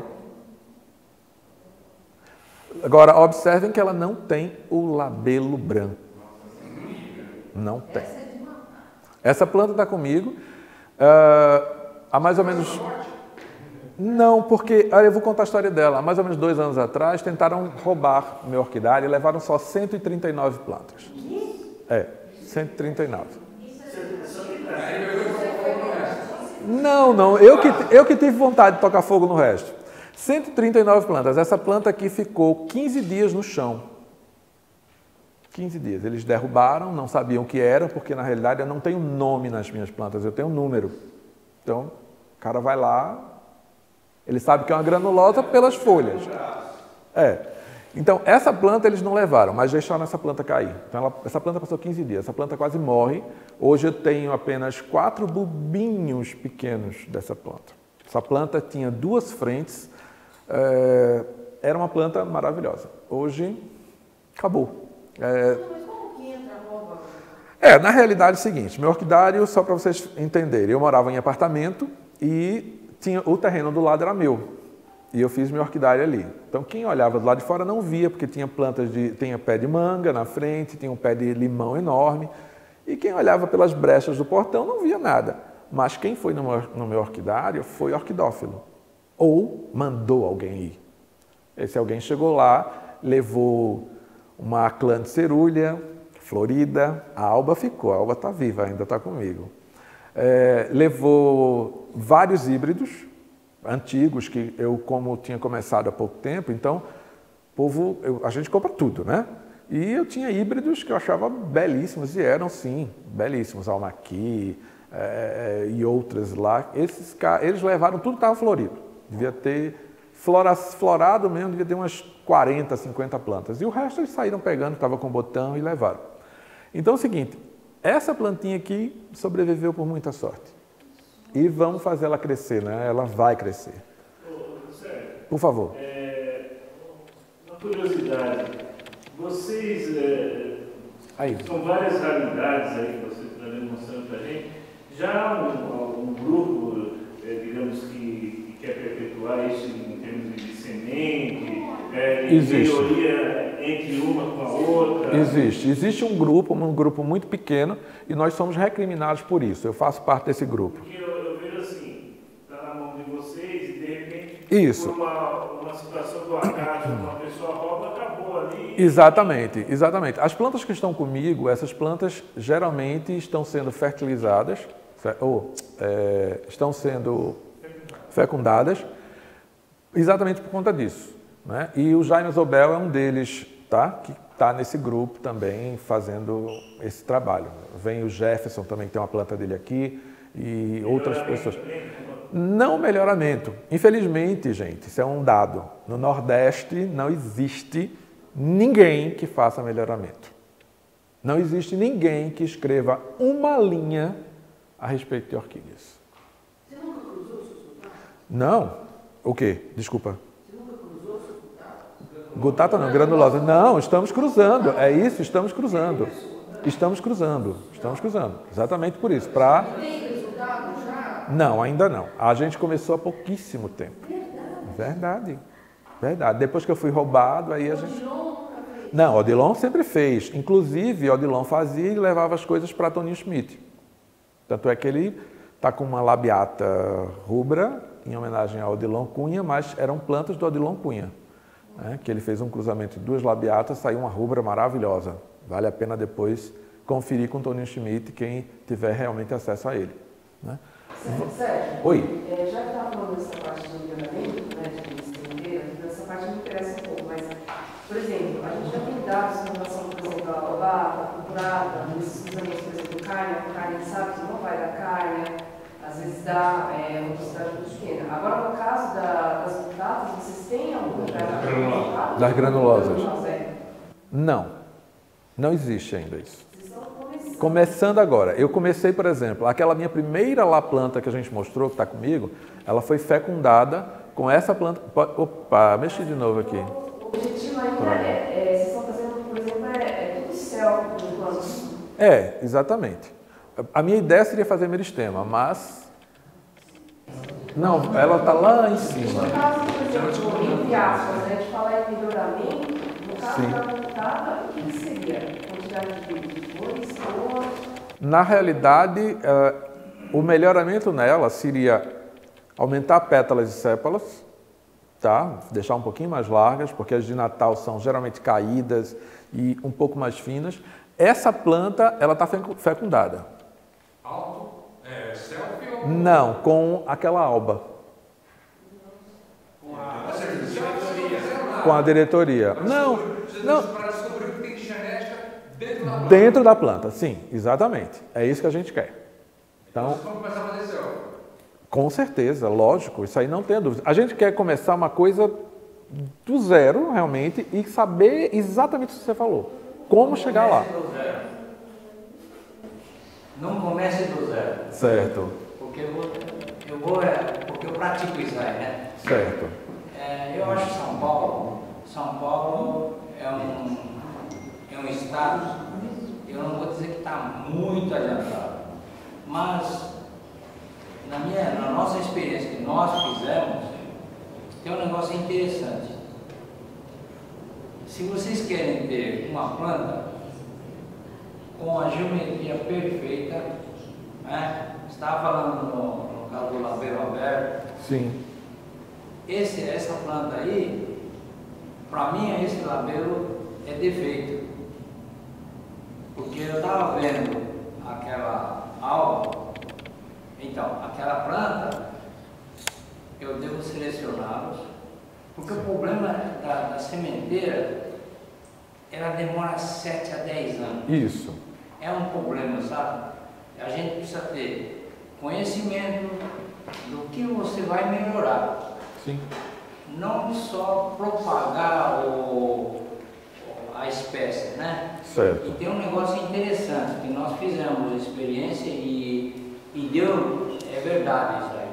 Agora, observem que ela não tem o labelo branco. Não tem. Essa planta está comigo uh, há mais ou menos... Não, porque, olha, eu vou contar a história dela. Há mais ou menos dois anos atrás, tentaram roubar meu orquidário e levaram só cento e trinta e nove plantas. É, cento e trinta e nove. Não, não, eu que, eu que tive vontade de tocar fogo no resto. cento e trinta e nove plantas. Essa planta aqui ficou quinze dias no chão. quinze dias. Eles derrubaram, não sabiam o que era, porque na realidade eu não tenho nome nas minhas plantas, eu tenho um número. Então, o cara vai lá... Ele sabe que é uma granulosa pelas folhas. É. Então, essa planta eles não levaram, mas deixaram essa planta cair. Então, ela, essa planta passou quinze dias, essa planta quase morre. Hoje eu tenho apenas quatro bulbinhos pequenos dessa planta. Essa planta tinha duas frentes, é, era uma planta maravilhosa. Hoje, acabou. É, é na realidade é o seguinte, meu orquidário, só para vocês entenderem, eu morava em apartamento e... Tinha, o terreno do lado era meu, e eu fiz minha orquidária ali. Então, quem olhava do lado de fora não via, porque tinha plantas de... Tinha pé de manga na frente, tinha um pé de limão enorme, e quem olhava pelas brechas do portão não via nada. Mas quem foi no meu, no meu orquidário foi orquidófilo, ou mandou alguém ir. Esse alguém chegou lá, levou uma clã de cerúlia, florida, a alba ficou, a alba está viva, ainda está comigo. É, levou vários híbridos antigos que eu, como tinha começado há pouco tempo, então povo, eu, a gente compra tudo, né? E eu tinha híbridos que eu achava belíssimos, e eram sim belíssimos, almaqui é, e outras lá. Esses, eles levaram tudo que estava florido, devia ter flora, florado mesmo, devia ter umas quarenta, cinquenta plantas, e o resto eles saíram pegando, estava com botão e levaram. Então é o seguinte, essa plantinha aqui sobreviveu por muita sorte. E vamos fazer ela crescer, né? Ela vai crescer. Ô, Sérgio, por favor. É, uma curiosidade. Vocês... É, aí. São várias raridades aí que vocês estão demonstrando para a gente. Já há um, um grupo, é, digamos, que, que quer perpetuar isso em termos de semente, é, em teoria... entre uma com a outra? Existe. Existe um grupo, um grupo muito pequeno, e nós somos recriminados por isso. Eu faço parte desse grupo. Porque eu, eu vejo assim, está na mão de vocês e de repente, isso. por uma, uma situação do acaso, uma pessoa rouba, acabou ali. Exatamente, exatamente. As plantas que estão comigo, essas plantas geralmente estão sendo fertilizadas, ou é, estão sendo fecundadas, exatamente por conta disso. Né? E o Jaime Zobel é um deles, tá? Que está nesse grupo também fazendo esse trabalho. Vem o Jefferson também, tem uma planta dele aqui, e outras pessoas. Não melhoramento. Infelizmente, gente, isso é um dado. No Nordeste não existe ninguém que faça melhoramento. Não existe ninguém que escreva uma linha a respeito de orquídeas. Você nunca cruzou o seu... Não. O quê? Desculpa. Gutata não, granulosa. Não, estamos cruzando. É isso, estamos cruzando. Estamos cruzando. Estamos cruzando. Exatamente por isso. Pra... Não, ainda não. A gente começou há pouquíssimo tempo. Verdade. Verdade. Depois que eu fui roubado, aí a gente... Não, Odilon sempre fez. Inclusive, Odilon fazia e levava as coisas para Toninho Schmidt. Tanto é que ele está com uma labiata rubra, em homenagem a Odilon Cunha, mas eram plantas do Odilon Cunha. É, que ele fez um cruzamento de duas labiatas, saiu uma rubra maravilhosa. Vale a pena depois conferir com o Toninho Schmidt, quem tiver realmente acesso a ele. Né? Sérgio, oi. É, já estava falando dessa parte do melhoramento, né, de estender, essa parte me interessa um pouco, mas, por exemplo, a gente já tem dados em relação, por exemplo, à lobata, à curada, nós precisamos, por exemplo, carne, a carne sabe que não vai dar carne, às vezes dá é, uma quantidade muito pequena. Agora, no caso da, das butatas, vocês têm alguma da das granulosas? Não, não existe ainda isso. Vocês estão começando. Começando agora. Eu comecei, por exemplo, aquela minha primeira lá planta que a gente mostrou, que está comigo, ela foi fecundada com essa planta. Opa, mexi de novo aqui. O objetivo ainda é, é, vocês estão fazendo, por exemplo, é, é tudo céu de plantas. É, exatamente. A minha ideia seria fazer meristema, mas... Não, ela está lá em cima. No caso, por exemplo, entre aspas, né, de falar em melhoramento, no caso da plantada, o que seria? Quantidade de flores, cor? Na realidade, uh, o melhoramento nela seria Aumentar pétalas e sépalas, tá? Deixar um pouquinho mais largas, porque as de Natal são geralmente caídas e um pouco mais finas. Essa planta, ela está fecundada. Alto? É, selfie ou... Não, com aquela alba. Com a, com a diretoria. Não, não. Para descobrir o que tem de genética dentro da planta. Dentro da planta, sim, exatamente. É isso que a gente quer. Então, com certeza, lógico, isso aí não tem dúvida. A gente quer começar uma coisa do zero, realmente, e saber exatamente o que você falou. Como não chegar lá. Do zero. Não comece do zero. Certo. Porque eu vou, eu vou porque eu pratico isso aí, né? Certo. É, eu acho São Paulo, São Paulo é um, é um estado, eu não vou dizer que está muito adiantado, mas... Na, minha, na nossa experiência que nós fizemos, tem um negócio interessante. Se vocês querem ter uma planta com a geometria perfeita, né? Você estava falando no, no caso do labeiro aberto. Sim. Esse, essa planta aí, para mim, esse labeiro é defeito. Porque eu estava vendo aquela alva. Então, aquela planta, eu devo selecioná-los, porque o problema da, da sementeira, ela demora sete a dez anos. Isso. É um problema, sabe? A gente precisa ter conhecimento do que você vai melhorar. Sim. Não só propagar o, a espécie, né? Certo. E tem um negócio interessante, que nós fizemos a experiência e... E deu, é verdade isso aí.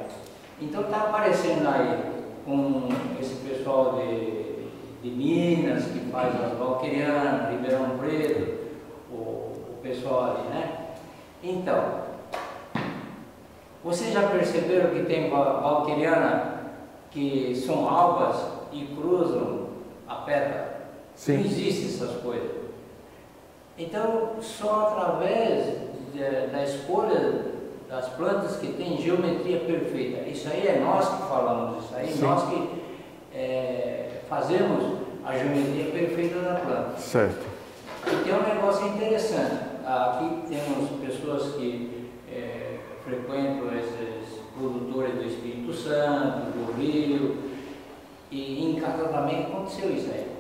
Então está aparecendo aí com esse pessoal de, de Minas, que faz as walkerianas, Ribeirão Preto, o, o pessoal ali, né? Então, vocês já perceberam que tem walkeriana que são albas e cruzam a pétala? Sim. Não existem essas coisas. Então, só através de, da escolha das plantas que têm geometria perfeita. Isso aí é nós que falamos, isso aí é nós que é, fazemos a geometria perfeita da planta. Certo. E tem um negócio interessante. Aqui temos pessoas que é, frequentam esses produtores do Espírito Santo, do Rio, e em casa também aconteceu isso aí.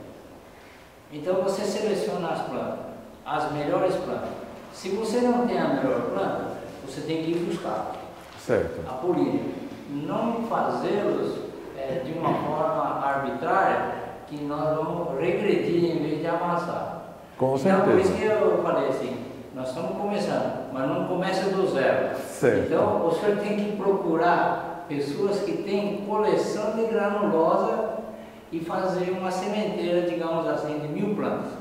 Então você seleciona as plantas, as melhores plantas. Se você não tem a melhor planta, você tem que ir buscar. Certo. A política. Não fazê-los é, de uma forma arbitrária, que nós vamos regredir em vez de avançar. Com certeza. Então, por isso que eu falei assim, nós estamos começando, mas não começa do zero. Certo. Então, o senhor tem que procurar pessoas que têm coleção de granulosa e fazer uma sementeira, digamos assim, de mil plantas.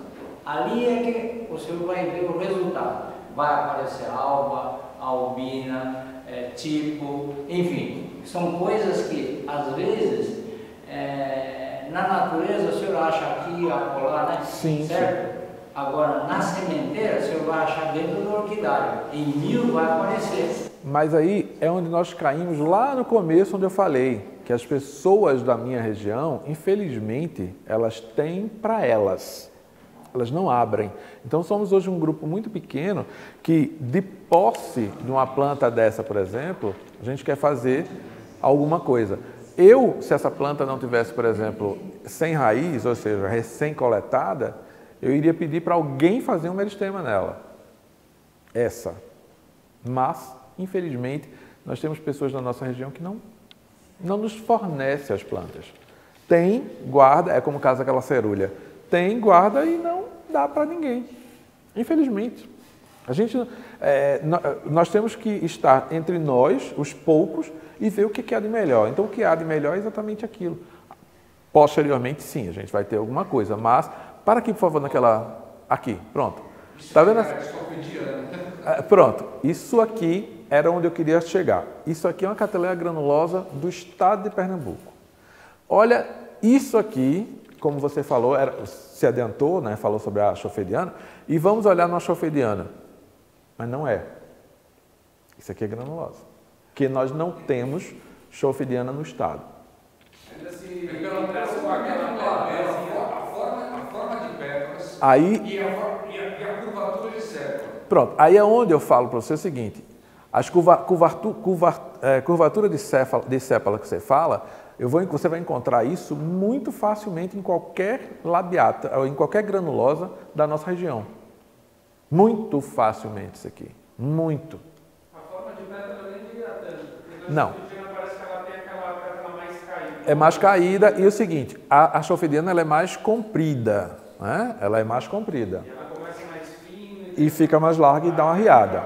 Ali é que o senhor vai ver o resultado. Vai aparecer alba, albina, é, tipo, enfim, são coisas que às vezes é, na natureza o senhor acha aqui, acolá, né? Sim, certo? Sim. Agora, na sementeira o senhor vai achar dentro do orquidário, em mil vai aparecer. Mas aí é onde nós caímos lá no começo, onde eu falei que as pessoas da minha região, infelizmente, elas têm para elas. Elas não abrem. Então, somos hoje um grupo muito pequeno que, de posse de uma planta dessa, por exemplo, a gente quer fazer alguma coisa. Eu, se essa planta não tivesse, por exemplo, sem raiz, ou seja, recém-coletada, eu iria pedir para alguém fazer um meristema nela. Essa. Mas, infelizmente, nós temos pessoas na nossa região que não, não nos fornecem as plantas. Tem, guarda, é como o caso daquela cerúlia. Tem, guarda e não dá para ninguém, infelizmente. A gente, é, nós temos que estar entre nós, os poucos, e ver o que há de melhor. Então, o que há de melhor é exatamente aquilo. Posteriormente, sim, a gente vai ter alguma coisa, mas... Para aqui, por favor, naquela... Aqui, pronto. Tá vendo? Pronto, isso aqui era onde eu queria chegar. Isso aqui é uma Cattleya granulosa do estado de Pernambuco. Olha isso aqui... Como você falou, era, se adiantou, né? Falou sobre a chofediana, e vamos olhar na chofediana. Mas não é. Isso aqui é granulosa. Porque nós não temos chofidiana no estado. Aí, e a, e a curvatura de século. Pronto, aí é onde eu falo para você o seguinte, as curva, curvatu, curva, é, curvatura de séfala, de sépala que você fala, eu vou, você vai encontrar isso muito facilmente em qualquer labiata, ou em qualquer granulosa da nossa região. Muito facilmente isso aqui, muito. A forma de pétala nem de gratante. Não. Parece que ela tem aquela pétala mais caída. É mais caída e o seguinte, a, a chofidiana ela é mais comprida. Né? Ela é mais comprida e, ela começa mais fina, e, e fica mais larga e dá uma riada.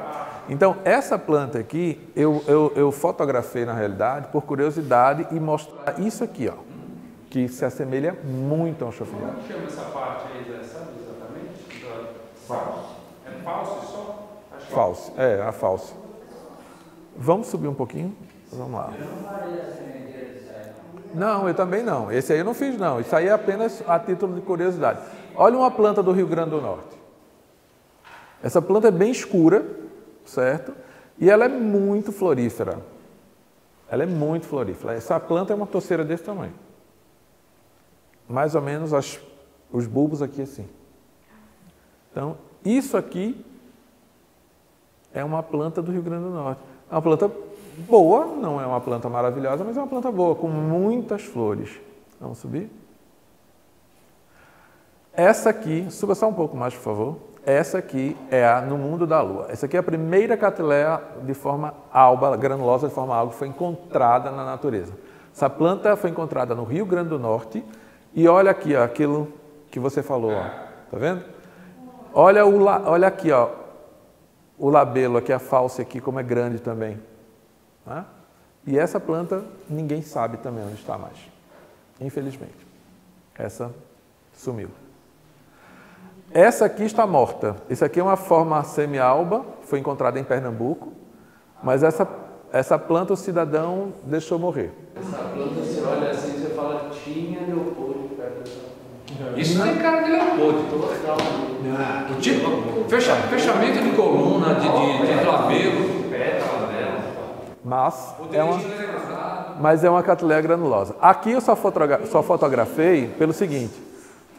Então, essa planta aqui, eu, eu, eu fotografei, na realidade, por curiosidade e mostrar isso aqui, ó, que se assemelha muito a um chofidiana. Como chama essa parte aí, sabe exatamente? Falso. É falso só? Acho falso, que... é, a falso. Vamos subir um pouquinho? Vamos lá. Não, eu também não. Esse aí eu não fiz, não. Isso aí é apenas a título de curiosidade. Olha uma planta do Rio Grande do Norte. Essa planta é bem escura, certo? E ela é muito florífera. Ela é muito florífera. Essa planta é uma touceira desse tamanho. Mais ou menos as, os bulbos aqui assim. Então, isso aqui é uma planta do Rio Grande do Norte. É uma planta... boa, não é uma planta maravilhosa, mas é uma planta boa, com muitas flores. Vamos subir? Essa aqui, suba só um pouco mais, por favor. Essa aqui é a No Mundo da Lua. Essa aqui é a primeira Cattleya de forma alba, granulosa de forma alba, que foi encontrada na natureza. Essa planta foi encontrada no Rio Grande do Norte. E olha aqui, ó, aquilo que você falou, ó. Tá vendo? Olha, o la... olha aqui, ó, o labelo aqui, a falsa aqui, como é grande também. Ah? E essa planta ninguém sabe também onde está mais, infelizmente. Essa sumiu. Essa aqui está morta. Isso aqui é uma forma semialba, foi encontrada em Pernambuco, mas essa, essa planta o cidadão deixou morrer. Essa planta, você olha assim, você fala, tinha Leopoldi perto dessa. Isso tem cara de Leopoldi. Não. Tipo, fecha, fechamento de coluna, de, de, de labelo. Mas é, uma, mas é uma Cattleya granulosa. Aqui eu só, fotogra só fotografei pelo seguinte.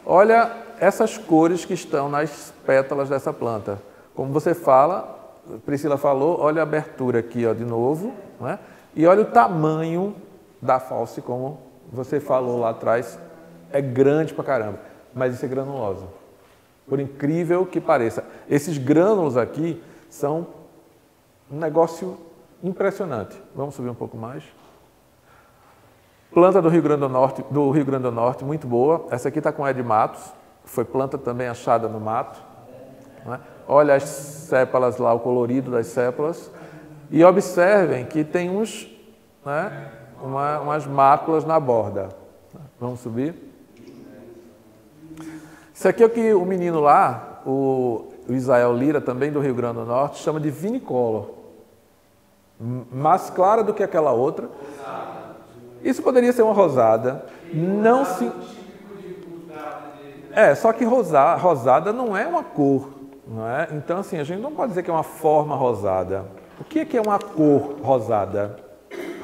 Olha essas cores que estão nas pétalas dessa planta. Como você fala, Priscila falou, olha a abertura aqui, ó, de novo. Né? E olha o tamanho da false, como você falou lá atrás. É grande pra caramba, mas isso é granulosa. Por incrível que pareça. Esses grânulos aqui são um negócio... impressionante. Vamos subir um pouco mais. Planta do Rio Grande do Norte, do Rio Grande do Norte, muito boa. Essa aqui está com Ed Matos. Foi planta também achada no mato. Né? Olha as sépalas lá, o colorido das sépalas. E observem que tem uns, né, uma, umas máculas na borda. Vamos subir. Isso aqui é o que o menino lá, o, o Israel Lira, também do Rio Grande do Norte, chama de vinicolor. Mais clara do que aquela outra. Isso poderia ser uma rosada. Não se... É, só que rosa... rosada não é uma cor, não é? Então, assim, a gente não pode dizer que é uma forma rosada. O que é que é uma cor rosada?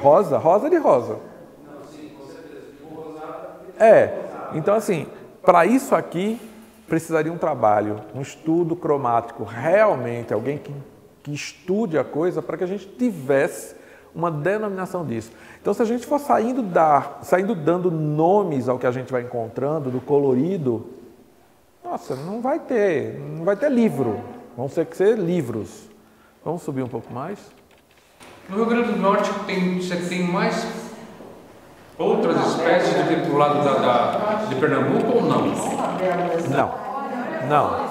Rosa? Rosa de rosa. É, então, assim, para isso aqui precisaria um trabalho, um estudo cromático, realmente, alguém que que estude a coisa para que a gente tivesse uma denominação disso. Então, se a gente for saindo, dar, saindo dando nomes ao que a gente vai encontrando, do colorido, nossa, não vai ter, não vai ter livro, vão ter que ser livros. Vamos subir um pouco mais? No Rio Grande do Norte, tem, você tem mais outras espécies do que do lado da, da, de Pernambuco ou não? Não, não.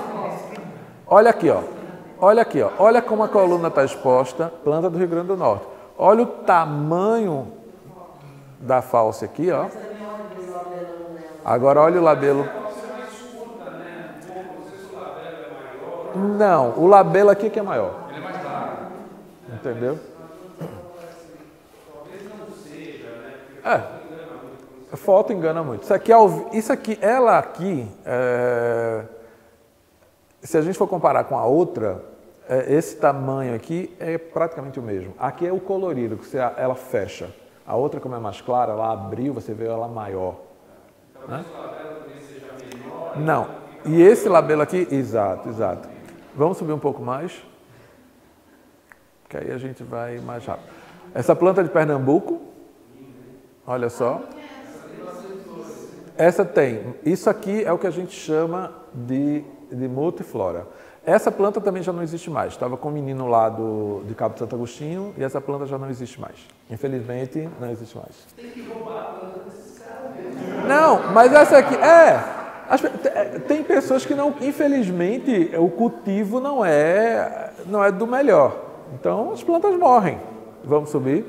Olha aqui, ó. Olha aqui, ó. Olha como a coluna está exposta, planta do Rio Grande do Norte. Olha o tamanho da falsa aqui, ó. Agora olha o labelo. Não, o labelo aqui que é maior. Ele é mais largo. Entendeu? É. A foto engana muito. Isso aqui, isso aqui ela aqui, é... se a gente for comparar com a outra... esse tamanho aqui é praticamente o mesmo. Aqui é o colorido, que ela fecha. A outra, como é mais clara, ela abriu, você vê ela maior. Talvez o labelo também seja menor. Não. E esse labelo aqui, exato, exato. Vamos subir um pouco mais, que aí a gente vai mais rápido. Essa planta de Pernambuco, olha só. Essa tem. Isso aqui é o que a gente chama de, de multiflora. Essa planta também já não existe mais. Estava com um menino lá do, de Cabo de Santo Agostinho e essa planta já não existe mais. Infelizmente, não existe mais. Tem que roubar a planta desses caras mesmo. Não, mas essa aqui... É! As, tem pessoas que não... Infelizmente, o cultivo não é, não é do melhor. Então, as plantas morrem. Vamos subir.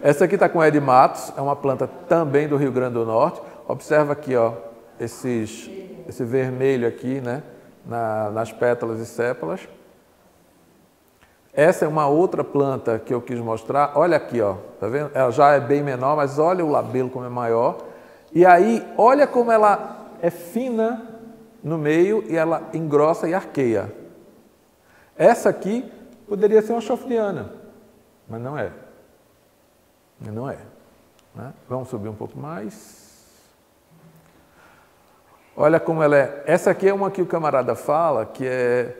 Essa aqui está com Ed Matos. É uma planta também do Rio Grande do Norte. Observa aqui, ó, esses... esse vermelho aqui, né, na, nas pétalas e sépalas. Essa é uma outra planta que eu quis mostrar. Olha aqui, ó, tá vendo? Ela já é bem menor, mas olha o labelo como é maior. E aí, olha como ela é fina no meio e ela engrossa e arqueia. Essa aqui poderia ser uma chofriana, mas não é. Não é. Né? Vamos subir um pouco mais. Olha como ela é. Essa aqui é uma que o camarada fala, que é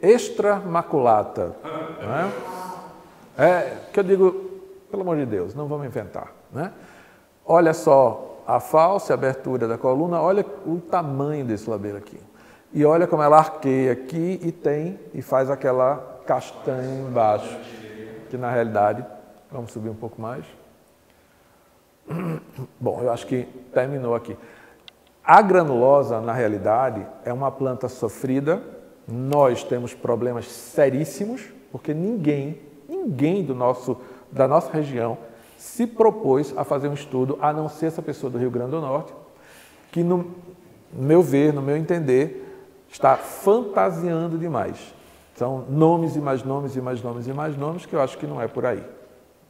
extra maculata. Né? É, que eu digo, pelo amor de Deus, não vamos inventar. Né? Olha só a falsa abertura da coluna, olha o tamanho desse labelo aqui. E olha como ela arqueia aqui e tem, e faz aquela castanha embaixo. Que na realidade, vamos subir um pouco mais. Bom, eu acho que terminou aqui. A granulosa, na realidade, é uma planta sofrida. Nós temos problemas seríssimos, porque ninguém, ninguém do nosso, da nossa região se propôs a fazer um estudo, a não ser essa pessoa do Rio Grande do Norte, que, no meu ver, no meu entender, está fantasiando demais. São nomes e mais nomes e mais nomes e mais nomes, que eu acho que não é por aí.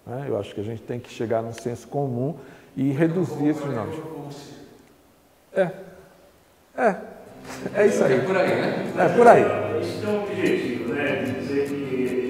Né? Eu acho que a gente tem que chegar num senso comum e reduzir esses nomes. É, é, é isso aí. É por aí, né? É por aí. Esse é o objetivo, né? Dizer que